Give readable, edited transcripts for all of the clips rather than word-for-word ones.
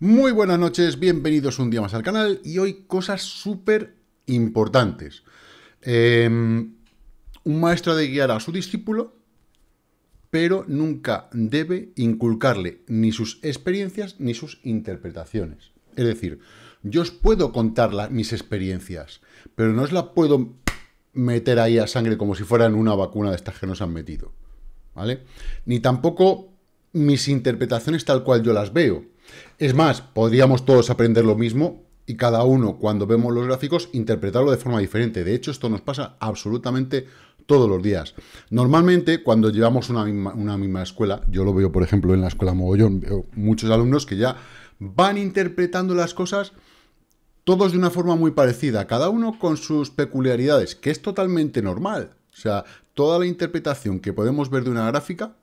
Muy buenas noches, bienvenidos un día más al canal y hoy cosas súper importantes. Un maestro debe guiar a su discípulo, pero nunca debe inculcarle ni sus experiencias ni sus interpretaciones. Es decir, yo os puedo contar mis experiencias, pero no os las puedo meter ahí a sangre como si fueran una vacuna de estas que nos han metido, ¿vale? Ni tampoco mis interpretaciones tal cual yo las veo. Es más, podríamos todos aprender lo mismo y cada uno, cuando vemos los gráficos, interpretarlo de forma diferente. De hecho, esto nos pasa absolutamente todos los días. Normalmente, cuando llevamos una misma escuela, yo lo veo, por ejemplo, en la escuela Mogollón, veo muchos alumnos que ya van interpretando las cosas todos de una forma muy parecida, cada uno con sus peculiaridades, que es totalmente normal. O sea, toda la interpretación que podemos ver de una gráfica,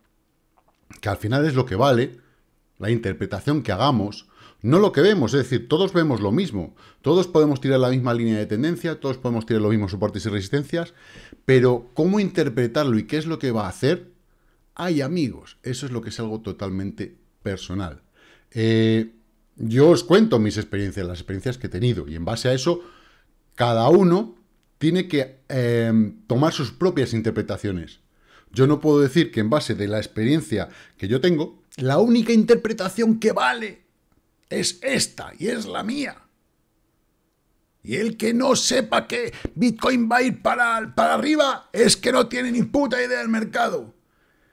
que al final es lo que vale, la interpretación que hagamos, no lo que vemos, es decir, todos vemos lo mismo, todos podemos tirar la misma línea de tendencia, todos podemos tirar los mismos soportes y resistencias, pero cómo interpretarlo y qué es lo que va a hacer, ay amigos, eso es lo que es algo totalmente personal. Yo os cuento mis experiencias, las experiencias que he tenido, y en base a eso, cada uno tiene que tomar sus propias interpretaciones. Yo no puedo decir que en base de la experiencia que yo tengo, la única interpretación que vale es esta, y es la mía. Y el que no sepa que Bitcoin va a ir para arriba es que no tiene ni puta idea del mercado.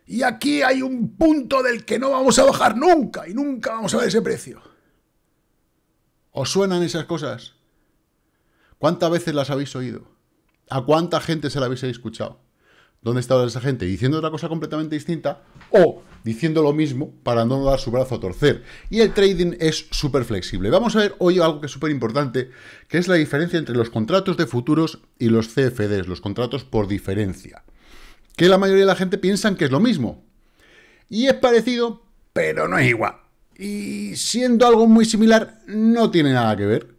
Y aquí hay un punto del que no vamos a bajar nunca, y nunca vamos a ver ese precio. ¿Os suenan esas cosas? ¿Cuántas veces las habéis oído? ¿A cuánta gente se las habéis escuchado? ¿Dónde está esa gente? Diciendo otra cosa completamente distinta o diciendo lo mismo para no dar su brazo a torcer. Y el trading es súper flexible. Vamos a ver hoy algo que es súper importante, que es la diferencia entre los contratos de futuros y los CFDs, los contratos por diferencia. Que la mayoría de la gente piensan que es lo mismo. Y es parecido, pero no es igual. Y siendo algo muy similar, no tiene nada que ver.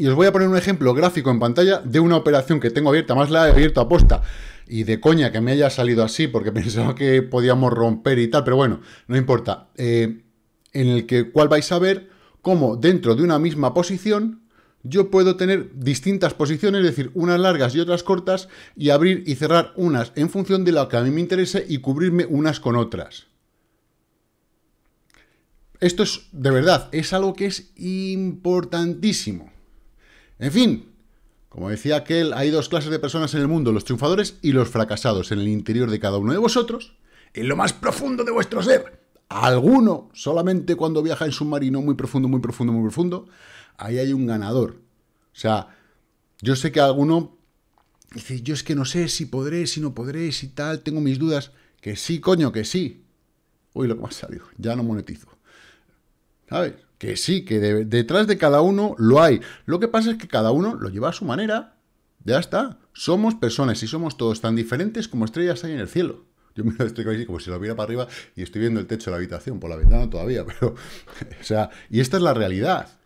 Y os voy a poner un ejemplo gráfico en pantalla de una operación que tengo abierta, más la he abierto a posta. Y de coña que me haya salido así, porque pensaba que podíamos romper y tal, pero bueno, no importa. En el que cual vais a ver cómo dentro de una misma posición yo puedo tener distintas posiciones, es decir, unas largas y otras cortas, y abrir y cerrar unas en función de lo que a mí me interese y cubrirme unas con otras. Esto es, de verdad, es algo que es importantísimo. En fin, como decía aquel, hay dos clases de personas en el mundo, los triunfadores y los fracasados, en el interior de cada uno de vosotros, en lo más profundo de vuestro ser. Alguno, solamente cuando viaja en submarino muy profundo, muy profundo, muy profundo, ahí hay un ganador. O sea, yo sé que alguno dice, yo es que no sé si podré, si no podré, si tal, tengo mis dudas. Que sí, coño, que sí. Uy, lo que me ha salido, ya no monetizo. ¿Sabes? Que sí, que detrás de cada uno lo hay. Lo que pasa es que cada uno lo lleva a su manera. Ya está. Somos personas y somos todos tan diferentes como estrellas hay en el cielo. Yo me lo estoy así como si lo viera para arriba y estoy viendo el techo de la habitación por la ventana todavía. Pero, o sea, y esta es la realidad.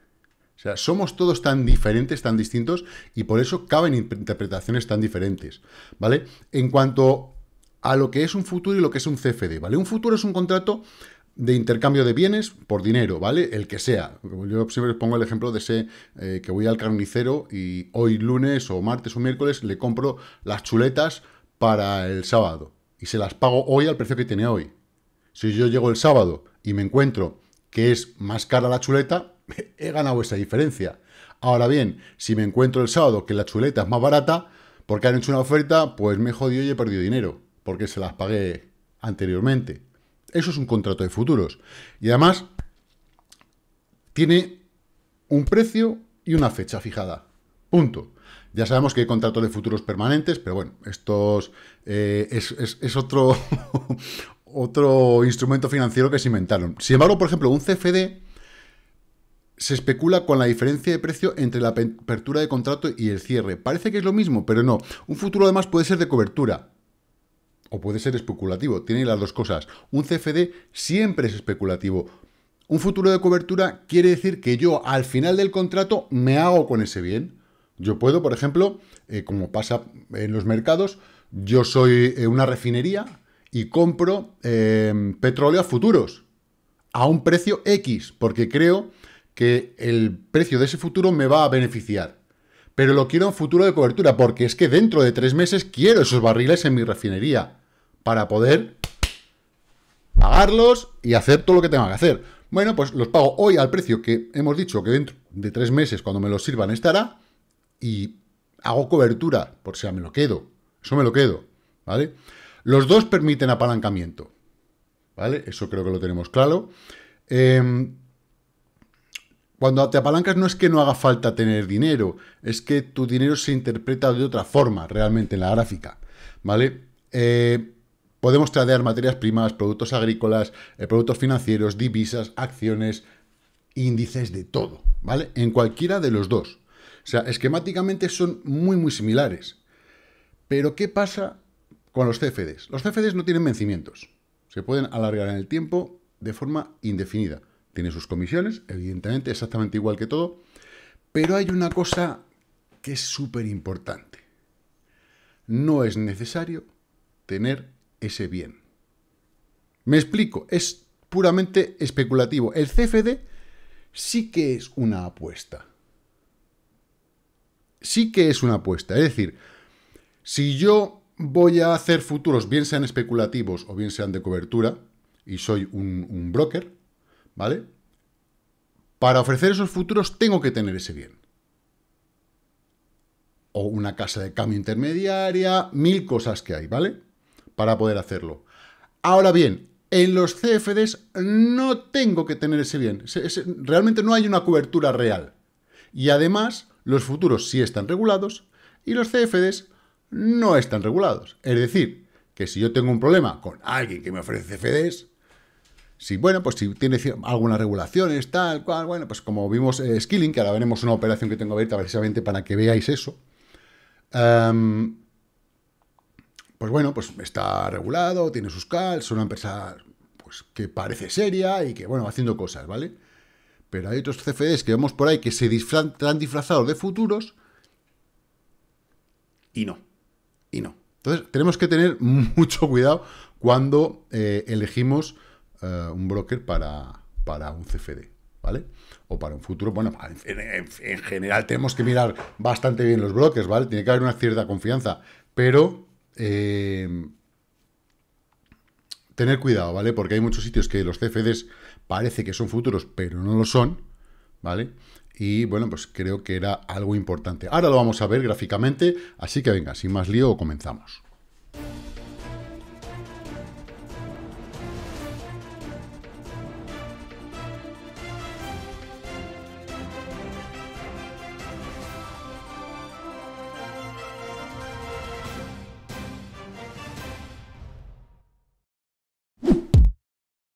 O sea, somos todos tan diferentes, tan distintos y por eso caben interpretaciones tan diferentes. ¿Vale? En cuanto a lo que es un futuro y lo que es un CFD, ¿vale? Un futuro es un contrato de intercambio de bienes por dinero, ¿vale? El que sea. Yo siempre os pongo el ejemplo de ese que voy al carnicero y hoy lunes o martes o miércoles le compro las chuletas para el sábado y se las pago hoy al precio que tiene hoy. Si yo llego el sábado y me encuentro que es más cara la chuleta, he ganado esa diferencia. Ahora bien, si me encuentro el sábado que la chuleta es más barata porque han hecho una oferta, pues me he jodido y he perdido dinero porque se las pagué anteriormente. Eso es un contrato de futuros. Y además, tiene un precio y una fecha fijada. Punto. Ya sabemos que hay contratos de futuros permanentes, pero bueno, estos es otro, otro instrumento financiero que se inventaron. Sin embargo, por ejemplo, un CFD se especula con la diferencia de precio entre la apertura de contrato y el cierre. Parece que es lo mismo, pero no. Un futuro, además, puede ser de cobertura. O puede ser especulativo, tiene las dos cosas. Un CFD siempre es especulativo. Un futuro de cobertura quiere decir que yo, al final del contrato, me hago con ese bien. Yo puedo, por ejemplo, como pasa en los mercados, yo soy una refinería y compro petróleo a futuros. a un precio X, porque creo que el precio de ese futuro me va a beneficiar. Pero lo quiero en futuro de cobertura, porque es que dentro de 3 meses quiero esos barriles en mi refinería para poder pagarlos y hacer todo lo que tenga que hacer. Bueno, pues los pago hoy al precio que hemos dicho que dentro de 3 meses, cuando me los sirvan, estará, y hago cobertura, por si me lo quedo. Eso me lo quedo, ¿vale? Los dos permiten apalancamiento, ¿vale? Eso creo que lo tenemos claro. Cuando te apalancas no es que no haga falta tener dinero, es que tu dinero se interpreta de otra forma realmente en la gráfica, ¿vale? Podemos tradear materias primas, productos agrícolas, productos financieros, divisas, acciones, índices, de todo, ¿vale? En cualquiera de los dos. O sea, esquemáticamente son muy, muy similares. Pero ¿qué pasa con los CFDs? Los CFDs no tienen vencimientos. Se pueden alargar en el tiempo de forma indefinida. Tiene sus comisiones, evidentemente, exactamente igual que todo. Pero hay una cosa que es súper importante. No es necesario tener ese bien. Me explico, es puramente especulativo. El CFD sí que es una apuesta. Sí que es una apuesta. Es decir, si yo voy a hacer futuros, bien sean especulativos o bien sean de cobertura, y soy un broker, ¿vale? Para ofrecer esos futuros tengo que tener ese bien. O una casa de cambio intermediaria, 1000 cosas que hay, ¿vale? Para poder hacerlo. Ahora bien, en los CFDs no tengo que tener ese bien. Realmente no hay una cobertura real. Y además, los futuros sí están regulados y los CFDs no están regulados. Es decir, que si yo tengo un problema con alguien que me ofrece CFDs, si tiene algunas regulaciones, tal cual, bueno, pues como vimos Skilling, que ahora veremos una operación que tengo abierta precisamente para que veáis eso, pues está regulado, tiene sus calls, es una empresa pues que parece seria y que, bueno, va haciendo cosas, ¿vale? Pero hay otros CFDs que vemos por ahí que se están disfrazados de futuros y no, Entonces, tenemos que tener mucho cuidado cuando elegimos un broker para un CFD, ¿vale? O para un futuro. Bueno, en general tenemos que mirar bastante bien los brokers, ¿vale? Tiene que haber una cierta confianza, pero tener cuidado, ¿vale? Porque hay muchos sitios que los CFDs parece que son futuros, pero no lo son, ¿vale? Y, bueno, pues creo que era algo importante. Ahora lo vamos a ver gráficamente, así que venga, sin más lío, comenzamos.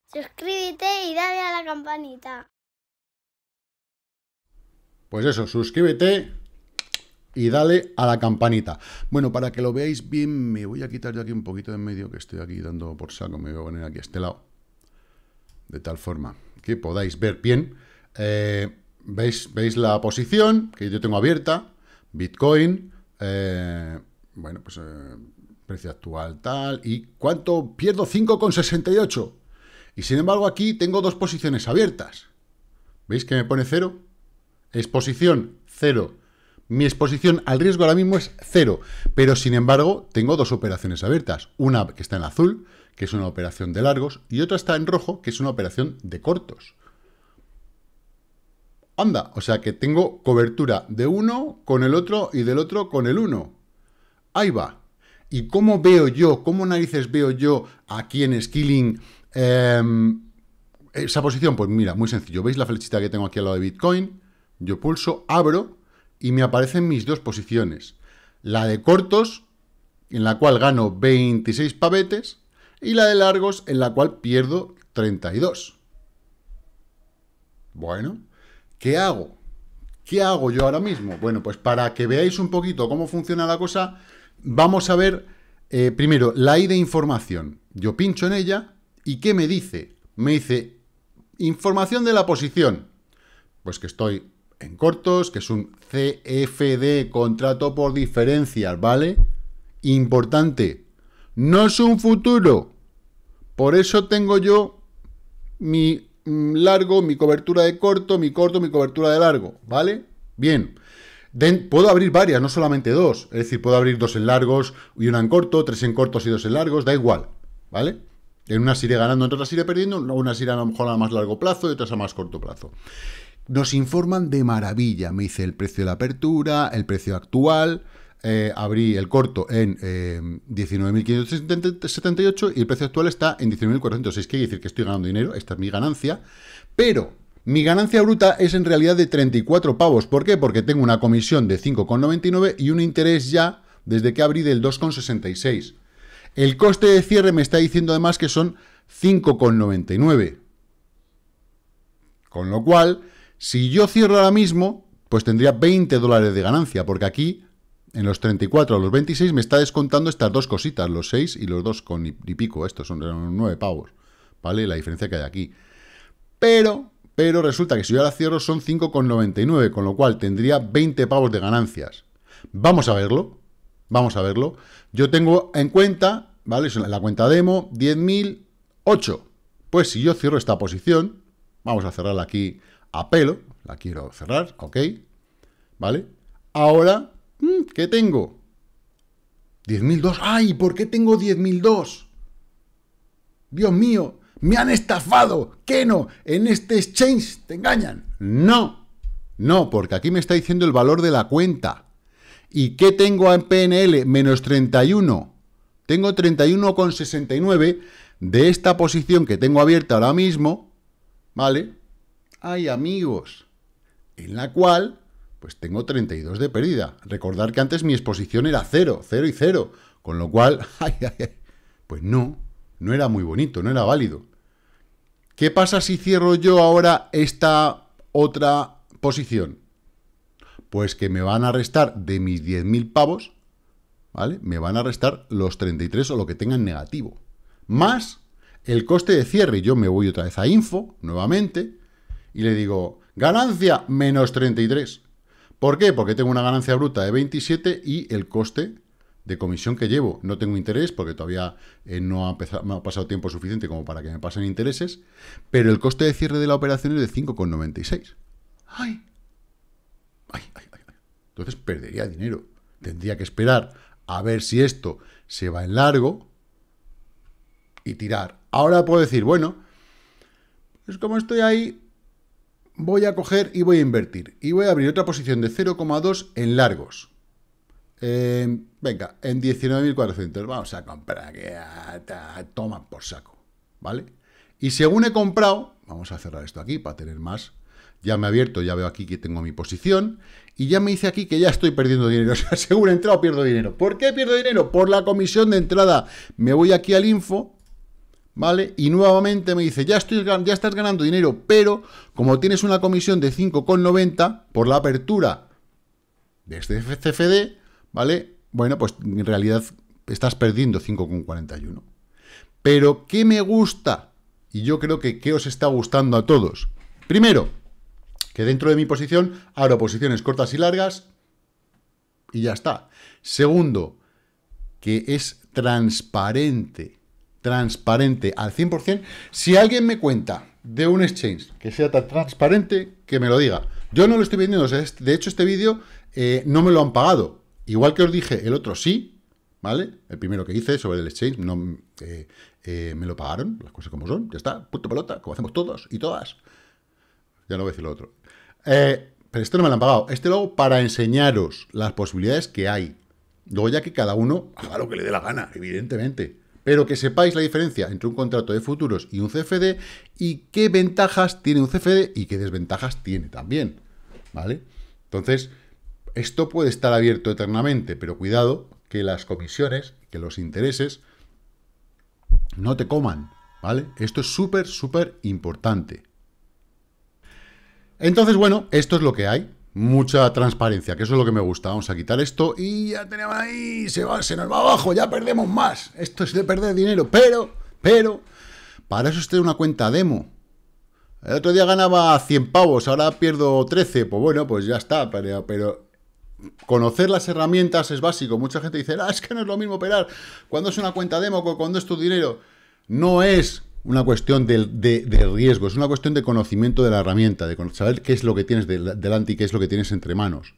Suscríbete y dale a la campanita. Pues eso, suscríbete y dale a la campanita. Bueno, para que lo veáis bien, me voy a quitar yo aquí un poquito de en medio, que estoy aquí dando por saco. Me voy a poner aquí a este lado, de tal forma que podáis ver bien. ¿Veis la posición que yo tengo abierta? Bitcoin, precio actual tal, y ¿cuánto pierdo? 5,68. Y sin embargo aquí tengo dos posiciones abiertas. ¿Veis que me pone 0? Exposición 0. Mi exposición al riesgo ahora mismo es 0. Pero sin embargo tengo dos operaciones abiertas. Una que está en azul, que es una operación de largos, y otra está en rojo, que es una operación de cortos. Anda, o sea que tengo cobertura de uno con el otro y del otro con el uno. Ahí va. ¿Y cómo veo yo, cómo veo yo aquí en Skilling esa posición? Pues mira, muy sencillo. ¿Veis la flechita que tengo aquí al lado de Bitcoin? Yo pulso, abro y me aparecen mis dos posiciones. La de cortos, en la cual gano 26 pavetes, y la de largos, en la cual pierdo 32. Bueno, ¿qué hago? ¿Qué hago yo ahora mismo? Bueno, pues para que veáis un poquito cómo funciona la cosa, vamos a ver primero la I de información. Yo pincho en ella y ¿qué me dice? Me dice información de la posición. Pues que estoy en cortos, que es un CFD, contrato por diferencias, ¿vale? Importante. No es un futuro. Por eso tengo yo mi largo, mi cobertura de corto, mi cobertura de largo, ¿vale? Bien. Puedo abrir varias, no solamente dos. Es decir, puedo abrir dos en largos y una en corto, tres en cortos y dos en largos, da igual, ¿vale? En unas iré ganando, en otras iré perdiendo, unas iré a lo mejor a más largo plazo y otras a más corto plazo. Nos informan de maravilla, me dice el precio de la apertura, el precio actual, abrí el corto en 19.578 y el precio actual está en 19.406, quiere decir que estoy ganando dinero, esta es mi ganancia, pero mi ganancia bruta es en realidad de 34 pavos, ¿por qué? Porque tengo una comisión de 5,99 y un interés ya desde que abrí del 2,66. El coste de cierre me está diciendo además que son 5,99, con lo cual, si yo cierro ahora mismo, pues tendría 20 dólares de ganancia, porque aquí, en los 34 a los 26, me está descontando estas dos cositas, los 6 y los 2 con y pico, estos son 9 pavos, ¿vale? La diferencia que hay aquí. Pero resulta que si yo ahora cierro son 5,99, con lo cual tendría 20 pavos de ganancias. Vamos a verlo, vamos a verlo. Yo tengo en cuenta, ¿vale? En la cuenta demo, 10.008. Pues si yo cierro esta posición, vamos a cerrarla aquí a pelo, la quiero cerrar, ok, ¿vale? Ahora, ¿qué tengo? 10.002, ¡ay! ¿Por qué tengo 10.002? ¡Dios mío! ¡Me han estafado! ¿Qué no? ¿En este exchange te engañan? ¡No! No, porque aquí me está diciendo el valor de la cuenta. ¿Y qué tengo en PNL? Menos 31. Tengo 31,69 de esta posición que tengo abierta ahora mismo, ¿vale? Ay, amigos, en la cual, pues tengo 32 de pérdida. Recordar que antes mi exposición era 0, 0 y 0, con lo cual, pues no, no era muy bonito, no era válido. ¿Qué pasa si cierro yo ahora esta otra posición? Pues que me van a restar de mis 10.000 pavos, ¿vale? Me van a restar los 33 o lo que tengan negativo, más el coste de cierre. Yo me voy otra vez a info, nuevamente, y le digo, ganancia menos 33. ¿Por qué? Porque tengo una ganancia bruta de 27 y el coste de comisión que llevo. No tengo interés porque todavía no ha pasado tiempo suficiente como para que me pasen intereses, pero el coste de cierre de la operación es de 5,96. ¡Ay! ¡Ay, ay, ay! Entonces perdería dinero. Tendría que esperar a ver si esto se va en largo y tirar. Ahora puedo decir, bueno, pues como estoy ahí, voy a coger y voy a invertir. Y voy a abrir otra posición de 0,2 en largos. Venga, en 19.400. Vamos a comprar aquí. Toma por saco, ¿vale? Y según he comprado, vamos a cerrar esto aquí para tener más. Ya me he abierto, ya veo aquí que tengo mi posición. Y ya me dice aquí que ya estoy perdiendo dinero. O sea, según he entrado, pierdo dinero. ¿Por qué pierdo dinero? Por la comisión de entrada. Me voy aquí al info, ¿vale? Y nuevamente me dice, ya estás ganando dinero, pero como tienes una comisión de 5,90 por la apertura de este CFD, ¿vale? Bueno, pues en realidad estás perdiendo 5,41. Pero, ¿qué me gusta? Y yo creo que ¿qué os está gustando a todos? Primero, que dentro de mi posición abro posiciones cortas y largas y ya está. Segundo, que es transparente al 100%, si alguien me cuenta de un exchange que sea tan transparente, que me lo diga. Yo no lo estoy vendiendo, de hecho este vídeo no me lo han pagado, igual que os dije, el otro sí, ¿vale? El primero que hice sobre el exchange, no me lo pagaron, las cosas como son, ya está, punto pelota, como hacemos todos y todas. Ya no voy a decir lo otro. Pero esto no me lo han pagado, este lo hago para enseñaros las posibilidades que hay, luego ya que cada uno haga lo que le dé la gana, evidentemente. Pero que sepáis la diferencia entre un contrato de futuros y un CFD y qué ventajas tiene un CFD y qué desventajas tiene también, ¿vale? Entonces, esto puede estar abierto eternamente, pero cuidado que las comisiones, que los intereses no te coman, ¿vale? Esto es súper, súper importante. Entonces, bueno, esto es lo que hay. Mucha transparencia, que eso es lo que me gusta. Vamos a quitar esto y ya tenemos ahí, se nos va abajo, ya perdemos más. Esto es de perder dinero, pero, para eso usted una cuenta demo. El otro día ganaba 100 pavos, ahora pierdo 13, pues bueno, pues ya está, pero conocer las herramientas es básico. Mucha gente dice, es que no es lo mismo operar cuando es una cuenta demo, cuando es tu dinero. No es una cuestión de riesgo, es una cuestión de conocimiento de la herramienta, de saber qué es lo que tienes delante y qué es lo que tienes entre manos,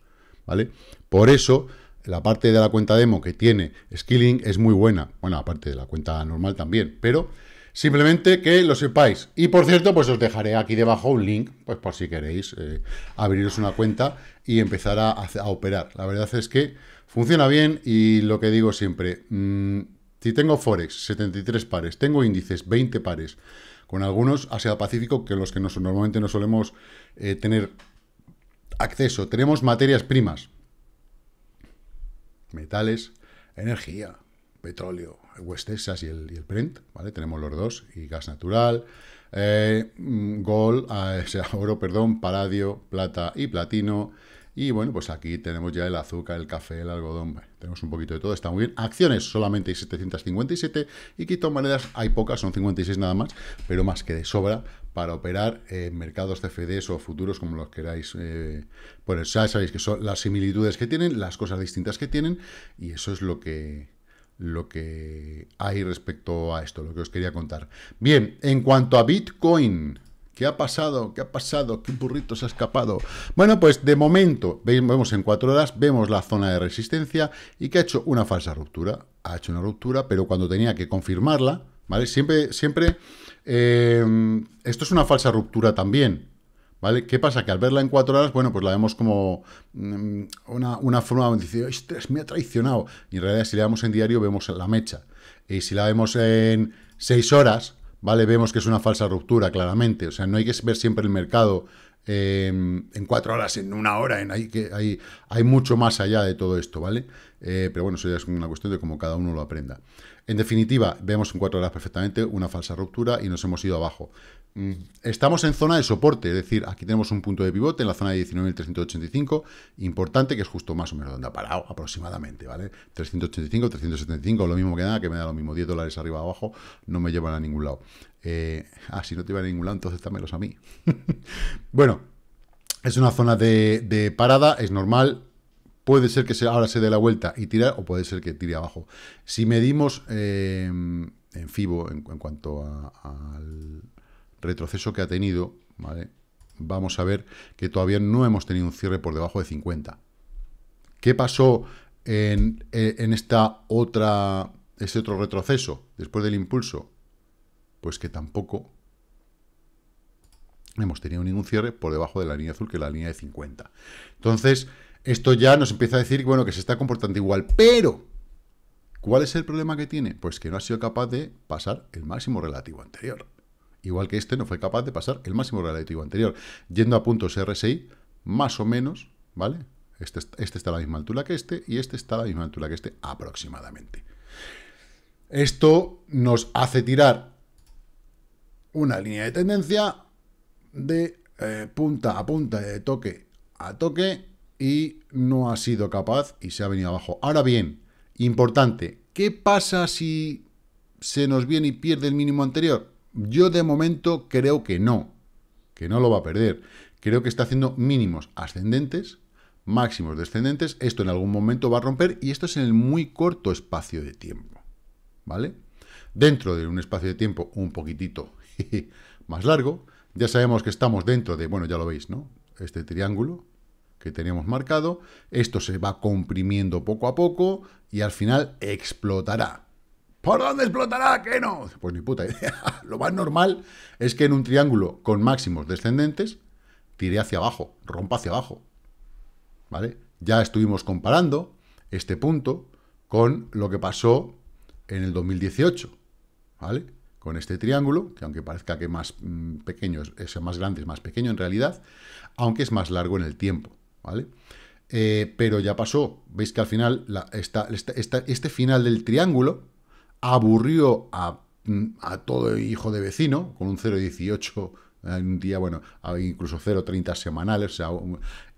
¿vale? Por eso, la parte de la cuenta demo que tiene Skilling es muy buena, bueno, aparte de la cuenta normal también, pero simplemente que lo sepáis. Y por cierto, pues os dejaré aquí debajo un link, pues por si queréis abriros una cuenta y empezar a operar. La verdad es que funciona bien y lo que digo siempre, si tengo Forex, 73 pares, tengo índices, 20 pares, con algunos Asia-Pacífico, que los que normalmente no solemos tener acceso. Tenemos materias primas, metales, energía, petróleo, West Texas y el Brent, ¿vale? Tenemos los dos, y gas natural, oro, paladio, plata y platino, y bueno, pues aquí tenemos ya el azúcar, el café, el algodón, bueno, tenemos un poquito de todo, está muy bien. Acciones, solamente hay 757, y criptomonedas hay pocas, son 56 nada más, pero más que de sobra para operar en mercados CFDs o futuros, como los queráis. Pues ya sabéis que son las similitudes que tienen, las cosas distintas que tienen, y eso es lo que hay respecto a esto, lo que os quería contar. Bien, en cuanto a Bitcoin, ¿qué ha pasado? ¿Qué ha pasado? ¿Qué burrito se ha escapado? Bueno, pues de momento, vemos en 4 horas, vemos la zona de resistencia y que ha hecho una falsa ruptura. Ha hecho una ruptura, pero cuando tenía que confirmarla, ¿vale? Siempre, esto es una falsa ruptura también, ¿vale? ¿Qué pasa? Que al verla en 4 horas, bueno, pues la vemos como una forma donde dice, ¡ostras, me ha traicionado! Y en realidad, si la vemos en diario, vemos la mecha. Y si la vemos en 6 horas, ¿vale? Vemos que es una falsa ruptura, claramente. O sea, no hay que ver siempre el mercado en 4 horas, en 1 hora, hay mucho más allá de todo esto, ¿vale? Pero bueno, eso ya es una cuestión de cómo cada uno lo aprenda. En definitiva, vemos en 4 horas perfectamente una falsa ruptura y nos hemos ido abajo. Estamos en zona de soporte, es decir, aquí tenemos un punto de pivote en la zona de 19.385, importante, que es justo más o menos donde ha parado aproximadamente, ¿vale? 385, 375, lo mismo que nada, que me da lo mismo, 10 dólares arriba o abajo, no me llevan a ningún lado. Si no te llevan a ningún lado, entonces dámelos a mí. Bueno, es una zona de parada, es normal. Puede ser que ahora se dé la vuelta y tirar, o puede ser que tire abajo. Si medimos en Fibo, en cuanto al retroceso que ha tenido, ¿vale? Vamos a ver que todavía no hemos tenido un cierre por debajo de 50. ¿Qué pasó en este otro retroceso después del impulso? Pues que tampoco hemos tenido ningún cierre por debajo de la línea azul, que es la línea de 50. Entonces, esto ya nos empieza a decir, bueno, que se está comportando igual, pero ¿cuál es el problema que tiene? Pues que no ha sido capaz de pasar el máximo relativo anterior. Igual que este no fue capaz de pasar el máximo relativo anterior. Yendo a puntos RSI, más o menos, ¿vale? Este está a la misma altura que este, y este está a la misma altura que este, aproximadamente. Esto nos hace tirar una línea de tendencia de punta a punta, de toque a toque, y no ha sido capaz y se ha venido abajo. Ahora bien, importante, ¿qué pasa si se nos viene y pierde el mínimo anterior? Yo de momento creo que no lo va a perder. Creo que está haciendo mínimos ascendentes, máximos descendentes. Esto en algún momento va a romper, y esto es en el muy corto espacio de tiempo, ¿vale? Dentro de un espacio de tiempo un poquitito más largo, ya sabemos que estamos dentro de, bueno, ya lo veis, ¿no? Este triángulo que teníamos marcado, esto se va comprimiendo poco a poco y al final explotará. ¿Por dónde explotará? ¿Qué no? Pues ni puta idea. Lo más normal es que en un triángulo con máximos descendentes tire hacia abajo, rompa hacia abajo, ¿vale? Ya estuvimos comparando este punto con lo que pasó en el 2018, ¿vale? Con este triángulo, que aunque parezca que más pequeño, es más grande, es más pequeño en realidad, aunque es más largo en el tiempo, ¿vale? Pero ya pasó. Veis que al final este final del triángulo aburrió a todo hijo de vecino, con un 0,18 en un día, bueno, incluso 0,30 semanales, o sea,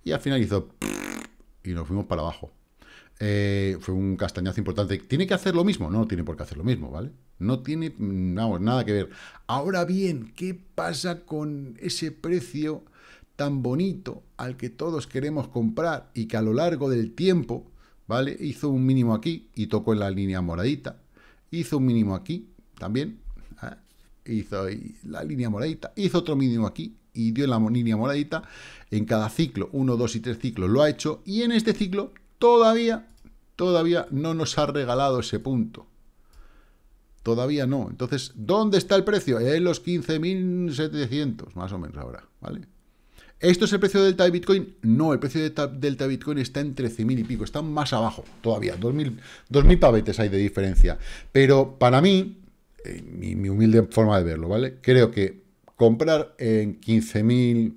y al final hizo y nos fuimos para abajo. Fue un castañazo importante. ¿Tiene que hacer lo mismo? No tiene por qué hacer lo mismo, ¿vale? No tiene, vamos, nada que ver. Ahora bien, ¿qué pasa con ese precio tan bonito al que todos queremos comprar y que a lo largo del tiempo, ¿vale? Hizo un mínimo aquí y tocó en la línea moradita. Hizo un mínimo aquí también, hizo la línea moradita, hizo otro mínimo aquí y dio la línea moradita. En cada ciclo, 1, 2 y 3 ciclos lo ha hecho, y en este ciclo todavía no nos ha regalado ese punto. Todavía no. Entonces, ¿dónde está el precio? En los 15.700, más o menos ahora, ¿vale? ¿Esto es el precio delta de Bitcoin? No, el precio delta de Bitcoin está en 13.000 y pico, está más abajo todavía, 2.000 pavetes hay de diferencia. Pero para mí, mi humilde forma de verlo, ¿vale? Creo que comprar en 15.700,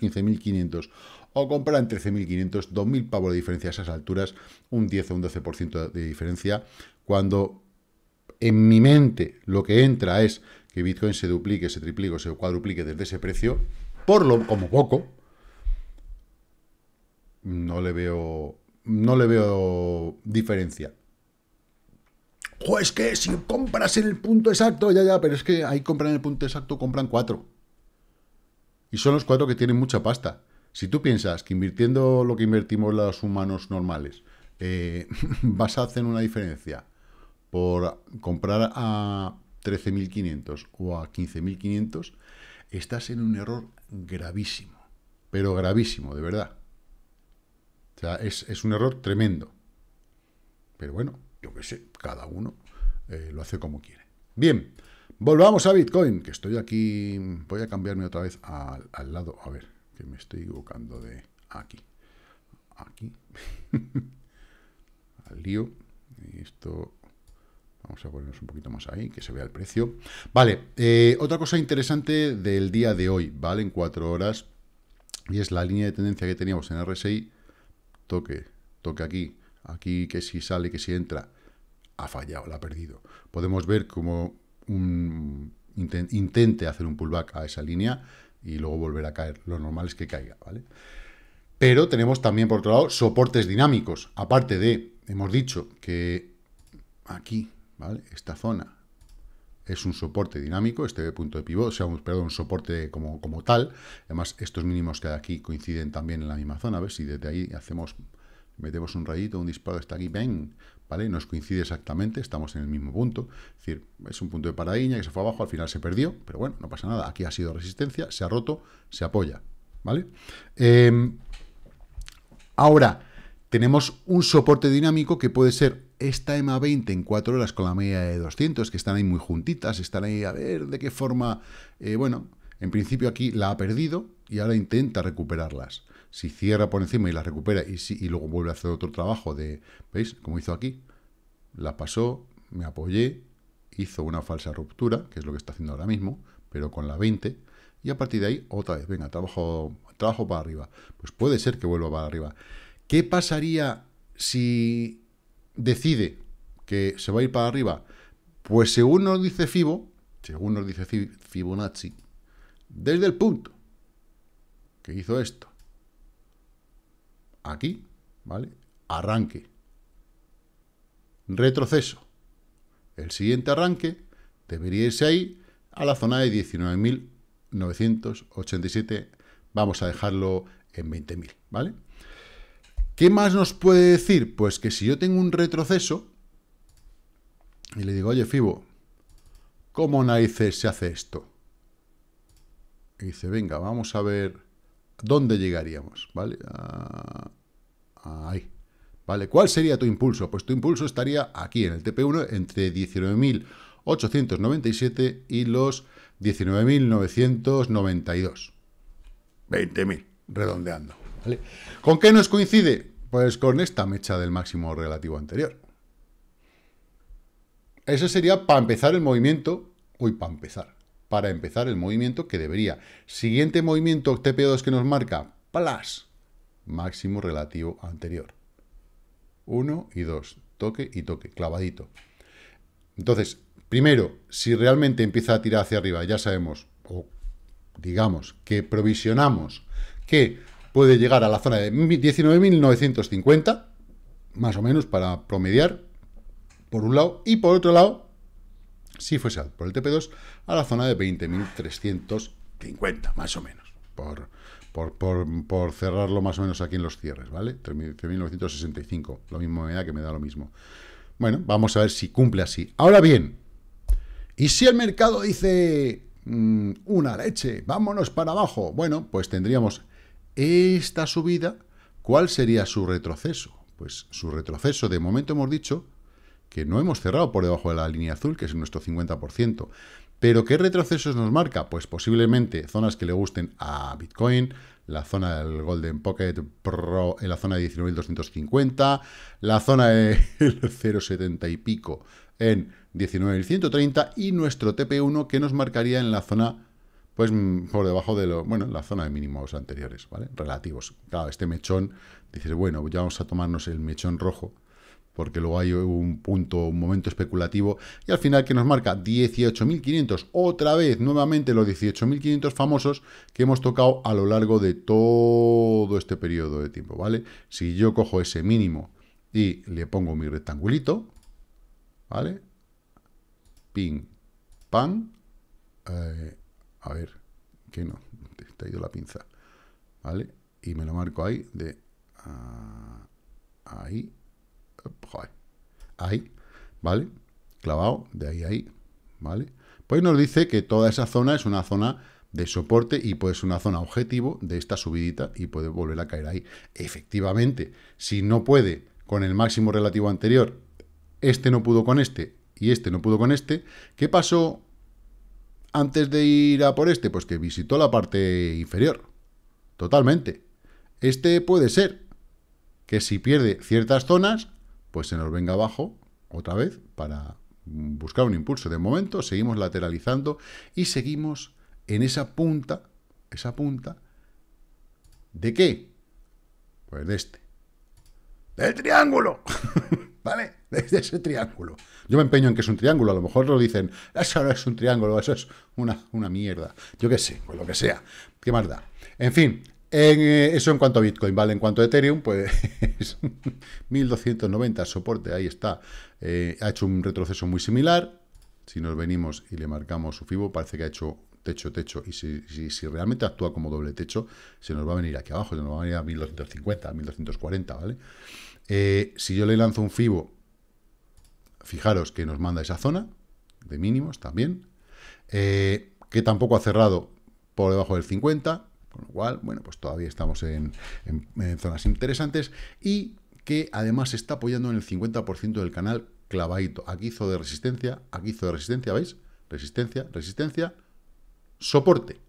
15.500 o comprar en 13.500, 2.000 pavos de diferencia a esas alturas, un 10 o un 12% de diferencia, cuando en mi mente lo que entra es que Bitcoin se duplique, se triplique o se cuadruplique desde ese precio. Por lo como poco, no le veo diferencia. O es que si compras en el punto exacto, ya, pero es que ahí compran en el punto exacto, compran 4. Y son los 4 que tienen mucha pasta. Si tú piensas que invirtiendo lo que invertimos los humanos normales, vas a hacer una diferencia por comprar a 13.500 o a 15.500, estás en un error gravísimo, pero gravísimo, de verdad. O sea, es un error tremendo. Pero bueno, yo qué sé, cada uno lo hace como quiere. Bien, volvamos a Bitcoin, que estoy aquí. Voy a cambiarme otra vez al lado. A ver, que me estoy equivocando de aquí. Aquí. Al lío. Y esto... Vamos a ponernos un poquito más ahí, que se vea el precio. Vale, otra cosa interesante del día de hoy, ¿vale? En 4 horas, y es la línea de tendencia que teníamos en RSI. Toque aquí, que si sale, que si entra, ha fallado, la ha perdido. Podemos ver como intente hacer un pullback a esa línea y luego volver a caer. Lo normal es que caiga, ¿vale? Pero tenemos también, por otro lado, soportes dinámicos. Aparte de, hemos dicho que aquí... ¿Vale? Esta zona es un soporte dinámico, este punto de pivot, o sea, un soporte como tal. Además, estos mínimos que hay aquí coinciden también en la misma zona. A ver si desde ahí metemos un rayito, un disparo hasta aquí, ven, ¿vale? Nos coincide exactamente, estamos en el mismo punto. Es decir, es un punto de paradiña que se fue abajo, al final se perdió, pero bueno, no pasa nada. Aquí ha sido resistencia, se ha roto, se apoya, ¿vale? Ahora, tenemos un soporte dinámico que puede ser esta EMA20 en 4 horas con la media de 200, que están ahí muy juntitas, están ahí a ver de qué forma... bueno, en principio aquí la ha perdido y ahora intenta recuperarlas. Si cierra por encima y las recupera y luego vuelve a hacer otro trabajo de... ¿Veis? Como hizo aquí. La pasó, me apoyé, hizo una falsa ruptura, que es lo que está haciendo ahora mismo, pero con la 20, y a partir de ahí otra vez, venga, trabajo para arriba. Pues puede ser que vuelva para arriba. ¿Qué pasaría si... decide que se va a ir para arriba? Pues según nos dice Fibonacci, desde el punto que hizo esto, aquí, ¿vale? Arranque, retroceso. El siguiente arranque debería irse ahí a la zona de 19.987, vamos a dejarlo en 20.000, ¿vale? ¿Qué más nos puede decir? Pues que si yo tengo un retroceso y le digo, oye, Fibo, ¿cómo narices se hace esto? Y dice, venga, vamos a ver dónde llegaríamos, ¿vale? Ahí, ¿vale? ¿Cuál sería tu impulso? Pues tu impulso estaría aquí, en el TP1, entre 19.897 y los 19.992. 20.000, redondeando. ¿Vale? ¿Con qué nos coincide? Pues con esta mecha del máximo relativo anterior. Eso sería para empezar el movimiento, para empezar el movimiento que debería. Siguiente movimiento TP2 que nos marca, plus, máximo relativo anterior. 1 y 2, toque y toque, clavadito. Entonces, primero, si realmente empieza a tirar hacia arriba, ya sabemos, o digamos, que provisionamos que... puede llegar a la zona de 19.950, más o menos, para promediar, por un lado. Y por otro lado, si fuese por el TP2, a la zona de 20.350, más o menos. Por cerrarlo más o menos aquí en los cierres, ¿vale? 3.965, lo mismo me da, que me da lo mismo. Bueno, vamos a ver si cumple así. Ahora bien, Y si el mercado dice, una leche, vámonos para abajo, bueno, pues tendríamos esta subida. ¿Cuál sería su retroceso? Pues su retroceso, de momento hemos dicho que no hemos cerrado por debajo de la línea azul, que es nuestro 50%. ¿Pero qué retrocesos nos marca? Pues posiblemente zonas que le gusten a Bitcoin, la zona del Golden Pocket Pro en la zona de 19.250, la zona de 0.70 y pico en 19.130 y nuestro TP1 que nos marcaría en la zona, pues por debajo de lo, bueno, la zona de mínimos anteriores, ¿vale? Relativos. Claro, este mechón, dices, bueno, ya vamos a tomarnos el mechón rojo, porque luego hay un punto, un momento especulativo, y al final, ¿qué nos marca? 18.500, otra vez, nuevamente los 18.500 famosos que hemos tocado a lo largo de todo este periodo de tiempo, ¿vale? Si yo cojo ese mínimo y le pongo mi rectangulito, ¿vale? Ping, pan, a ver, que no, te ha ido la pinza, ¿vale? Y me lo marco ahí, de ahí, joder, ahí, ¿vale? Clavado, de ahí a ahí, ¿vale? Pues nos dice que toda esa zona es una zona de soporte y puede ser una zona objetivo de esta subidita y puede volver a caer ahí. Efectivamente, si no puede con el máximo relativo anterior, este no pudo con este y este no pudo con este, ¿qué pasó antes de ir a por este? Pues que visitó la parte inferior, totalmente. Este puede ser que si pierde ciertas zonas, pues se nos venga abajo otra vez para buscar un impulso. De momento seguimos lateralizando y seguimos en esa punta, ¿de qué? Pues de este, ¡del triángulo! ¿Vale? Desde ese triángulo. Yo me empeño en que es un triángulo, a lo mejor lo dicen, eso no es un triángulo, eso es una mierda. Yo qué sé, pues lo que sea, ¿qué más da? En fin. Eso en cuanto a Bitcoin, ¿vale? En cuanto a Ethereum, pues 1290 soporte, ahí está. Ha hecho un retroceso muy similar. Si nos venimos y le marcamos su Fibo, parece que ha hecho techo, techo. Y si realmente actúa como doble techo, se nos va a venir aquí abajo, se nos va a venir a 1250, 1240, ¿vale? Si yo le lanzo un Fibo, fijaros que nos manda esa zona de mínimos también, que tampoco ha cerrado por debajo del 50%. Con lo cual, bueno, pues todavía estamos en zonas interesantes y que además se está apoyando en el 50% del canal clavadito. Aquí hizo de resistencia, ¿veis? Resistencia, resistencia, soporte.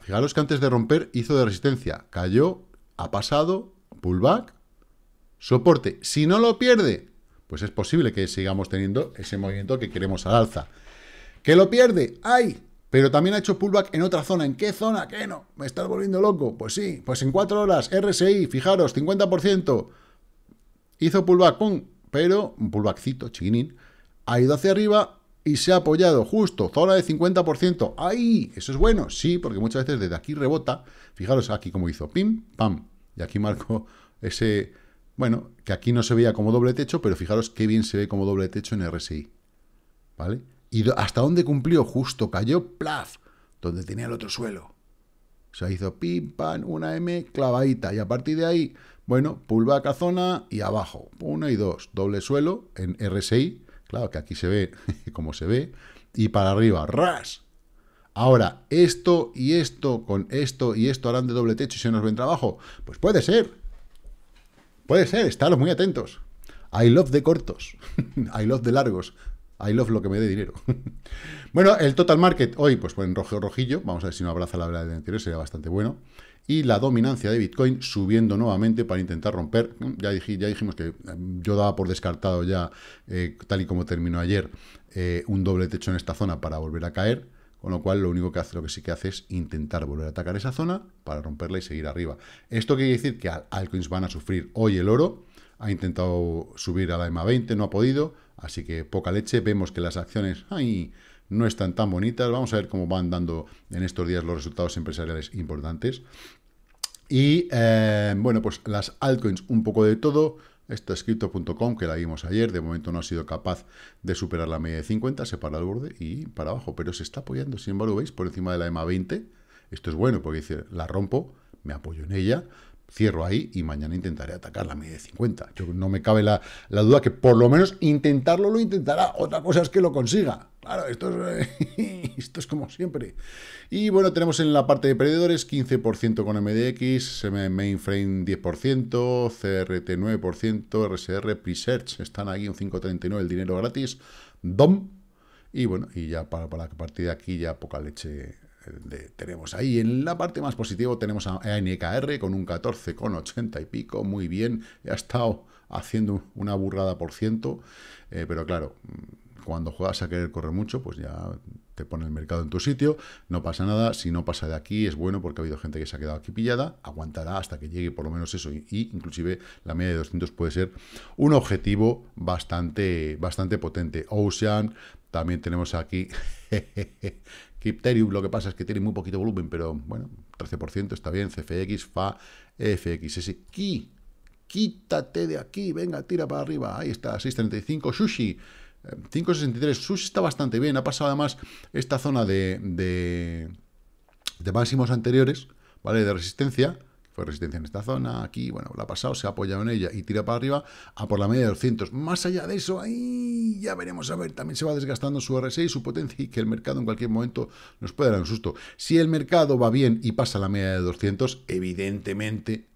Fijaros que antes de romper hizo de resistencia, cayó, ha pasado, pullback, soporte. Si no lo pierde, pues es posible que sigamos teniendo ese movimiento que queremos al alza. ¿Que lo pierde? ¡Ay! Pero también ha hecho pullback en otra zona. ¿En qué zona? ¿Qué no? ¿Me estás volviendo loco? Pues sí, pues en 4 horas, RSI, fijaros, 50%. Hizo pullback, pum, pero un pullbackcito, chiquinín. Ha ido hacia arriba y se ha apoyado justo, zona de 50%. ¡Ahí! ¿Eso es bueno? Sí, porque muchas veces desde aquí rebota. Fijaros aquí como hizo, pim, pam. Y aquí marco ese, bueno, que aquí no se veía como doble techo, pero fijaros qué bien se ve como doble techo en RSI, ¿vale? ¿Y hasta dónde cumplió? Justo, cayó, plaf, donde tenía el otro suelo. O sea, hizo pim, pam, una M clavadita. Y a partir de ahí, bueno, pullback a zona y abajo. 1 y 2, doble suelo en RSI. Claro que aquí se ve como se ve. Y para arriba, ras. Ahora, esto y esto con esto y esto harán de doble techo y se nos vendrá abajo. Pues puede ser. Puede ser, estaros muy atentos. I love de cortos. I love de largos. I love lo que me dé dinero. Bueno, el total market hoy, pues en rojo rojillo. Vamos a ver si no abraza la vela del anterior, sería bastante bueno. Y la dominancia de Bitcoin subiendo nuevamente para intentar romper. Ya dijimos que yo daba por descartado ya, tal y como terminó ayer, un doble techo en esta zona para volver a caer. Con lo cual, lo único que hace, lo que sí que hace es intentar volver a atacar esa zona para romperla y seguir arriba. Esto quiere decir que altcoins van a sufrir. Hoy el oro ha intentado subir a la EMA20, no ha podido. Así que poca leche, vemos que las acciones no están tan bonitas. Vamos a ver cómo van dando en estos días los resultados empresariales importantes. Y, bueno, pues las altcoins, un poco de todo. Esta es Crypto.com, que la vimos ayer. De momento no ha sido capaz de superar la media de 50, se para el borde y para abajo. Pero se está apoyando, sin embargo, ¿veis? Por encima de la EMA 20. Esto es bueno, porque dice, la rompo, me apoyo en ella. Cierro ahí y mañana intentaré atacar la media de 50. Yo, no me cabe la duda que por lo menos intentarlo lo intentará. Otra cosa es que lo consiga. Claro, esto es como siempre. Y bueno, tenemos en la parte de perdedores 15% con MDX, Mainframe 10%, CRT 9%, RSR, Presearch. Están aquí un 5.39 el dinero gratis. DOM. Y bueno, y ya para la partida de aquí ya poca leche... tenemos ahí. En la parte más positiva tenemos a NKR con un 14,80 y pico, muy bien, ha estado haciendo una burrada por ciento, pero claro, cuando juegas a querer correr mucho, pues ya te pone el mercado en tu sitio, no pasa nada, si no pasa de aquí es bueno porque ha habido gente que se ha quedado aquí pillada, aguantará hasta que llegue por lo menos eso, y inclusive la media de 200 puede ser un objetivo bastante potente. Ocean, también tenemos aquí... Ethereum, lo que pasa es que tiene muy poquito volumen, pero bueno, 13% está bien. CFX, FA, FX, ese Ki, quítate de aquí, venga, tira para arriba, ahí está, 6.35, Sushi, 5.63, Sushi está bastante bien, ha pasado además esta zona de máximos anteriores, ¿vale?, de resistencia, fue resistencia en esta zona, aquí, bueno, la ha pasado, se ha apoyado en ella y tira para arriba a por la media de 200. Más allá de eso, ahí ya veremos, a ver, también se va desgastando su RSI, su potencia, y que el mercado en cualquier momento nos puede dar un susto. Si el mercado va bien y pasa la media de 200, evidentemente,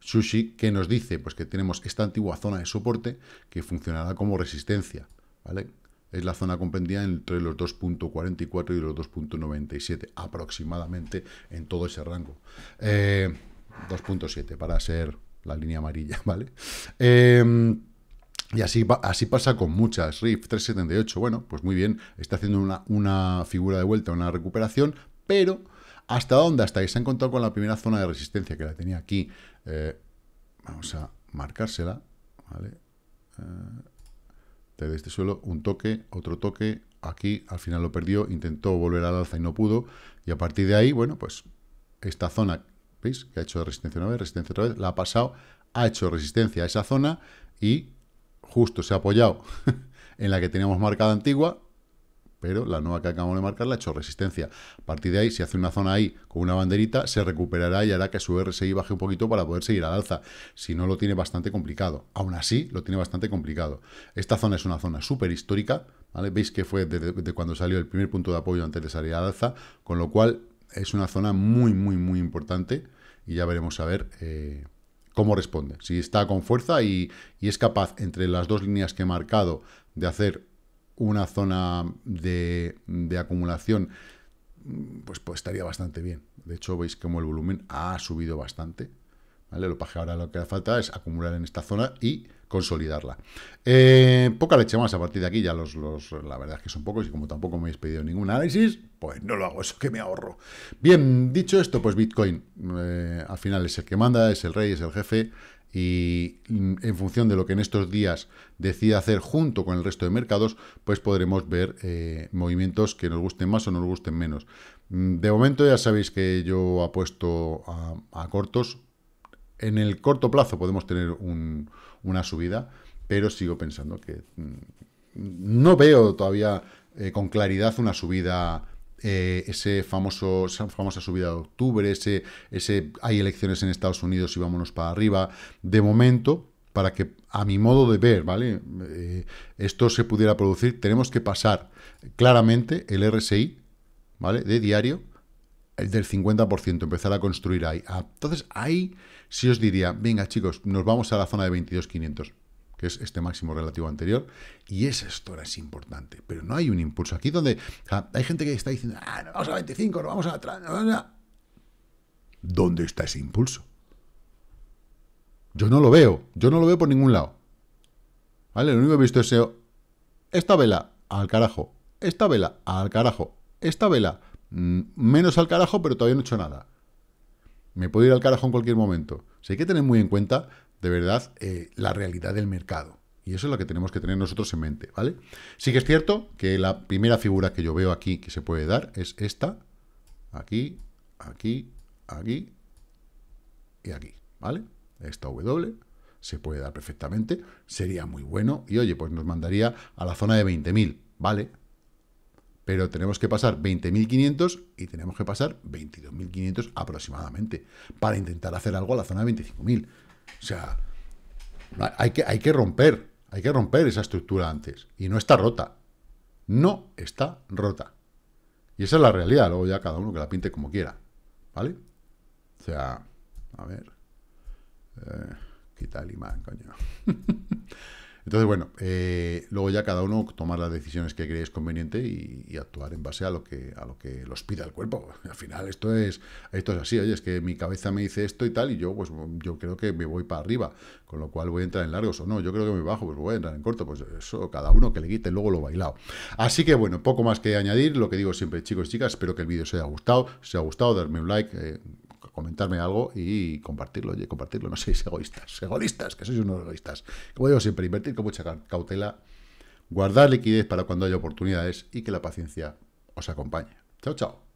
Sushi, ¿qué nos dice? Pues que tenemos esta antigua zona de soporte que funcionará como resistencia, ¿vale? Es la zona comprendida entre los 2.44 y los 2.97, aproximadamente, en todo ese rango. 2.7 para ser la línea amarilla, ¿vale? Y así pasa con muchas. Rift 3.78, bueno, pues muy bien, está haciendo una figura de vuelta, una recuperación, pero ¿hasta dónde? Hasta que se ha encontrado con la primera zona de resistencia que la tenía aquí. Vamos a marcársela, ¿vale? Desde este suelo, un toque, otro toque, aquí al final lo perdió, intentó volver al alza y no pudo, y a partir de ahí, bueno, pues esta zona... ¿Veis? Que ha hecho resistencia una vez, resistencia otra vez, la ha pasado, ha hecho resistencia a esa zona y justo se ha apoyado en la que teníamos marcada antigua, pero la nueva que acabamos de marcar la ha hecho resistencia. A partir de ahí, si hace una zona ahí con una banderita, se recuperará y hará que su RSI baje un poquito para poder seguir al alza. Si no, lo tiene bastante complicado. Aún así, lo tiene bastante complicado. Esta zona es una zona súper histórica, ¿vale? Veis que fue desde cuando salió el primer punto de apoyo antes de salir al alza, con lo cual... es una zona muy, muy, muy importante y ya veremos a ver cómo responde. Si está con fuerza y es capaz, entre las dos líneas que he marcado, de hacer una zona de acumulación, pues estaría bastante bien. De hecho, veis cómo el volumen ha subido bastante, ¿vale? Lo que ahora lo que hace falta es acumular en esta zona y consolidarla. Poca leche más a partir de aquí, ya la verdad es que son pocos, y como tampoco me habéis pedido ningún análisis, pues no lo hago, eso que me ahorro. Bien, dicho esto, pues Bitcoin al final es el que manda, es el rey, es el jefe, y en función de lo que en estos días decida hacer junto con el resto de mercados, pues podremos ver movimientos que nos gusten más o nos gusten menos. De momento ya sabéis que yo apuesto a cortos. En el corto plazo podemos tener una subida, pero sigo pensando que no veo todavía con claridad una subida, esa famosa subida de octubre, hay elecciones en Estados Unidos y vámonos para arriba. De momento, para que, a mi modo de ver, ¿vale?, esto se pudiera producir, tenemos que pasar claramente el RSI, ¿vale?, de diario, el del 50%, empezar a construir ahí. Entonces, ahí sí os diría, venga chicos, nos vamos a la zona de 22.500, que es este máximo relativo anterior, y esa zona es importante, pero no hay un impulso. Aquí donde hay gente que está diciendo, nos vamos a 25, nos vamos a atrás, ¿dónde está ese impulso? Yo no lo veo, por ningún lado. ¿Vale? Lo único que he visto es esta vela al carajo, esta vela al carajo, esta vela menos al carajo, pero todavía no he hecho nada. Me puedo ir al carajo en cualquier momento. Así que hay que tener muy en cuenta, de verdad, la realidad del mercado. Y eso es lo que tenemos que tener nosotros en mente, ¿vale? Sí que es cierto que la primera figura que yo veo aquí que se puede dar es esta. Aquí, aquí, aquí y aquí, ¿vale? Esta W se puede dar perfectamente. Sería muy bueno. Y oye, pues nos mandaría a la zona de 20.000, ¿vale? Pero tenemos que pasar 20.500 y tenemos que pasar 22.500 aproximadamente para intentar hacer algo a la zona de 25.000. O sea, hay que romper esa estructura antes. Y no está rota. No está rota. Y esa es la realidad. Luego ya cada uno que la pinte como quiera. ¿Vale? O sea, a ver. Quita el imán, coño. Entonces, bueno, luego ya cada uno tomar las decisiones que creéis conveniente y actuar en base a lo que los pida el cuerpo. Al final esto es así, oye, es que mi cabeza me dice esto y tal, y yo, pues, yo creo que me voy para arriba, con lo cual voy a entrar en largos, o no, yo creo que me bajo, pues voy a entrar en corto, pues eso, cada uno que le quite luego lo bailado. Así que, bueno, poco más que añadir, lo que digo siempre, chicos y chicas, espero que el vídeo os haya gustado, darme un like, comentarme algo y compartirlo, oye, compartirlo, no seáis egoístas, que sois unos egoístas. Como digo siempre, invertir con mucha cautela, guardar liquidez para cuando haya oportunidades y que la paciencia os acompañe. Chao, chao.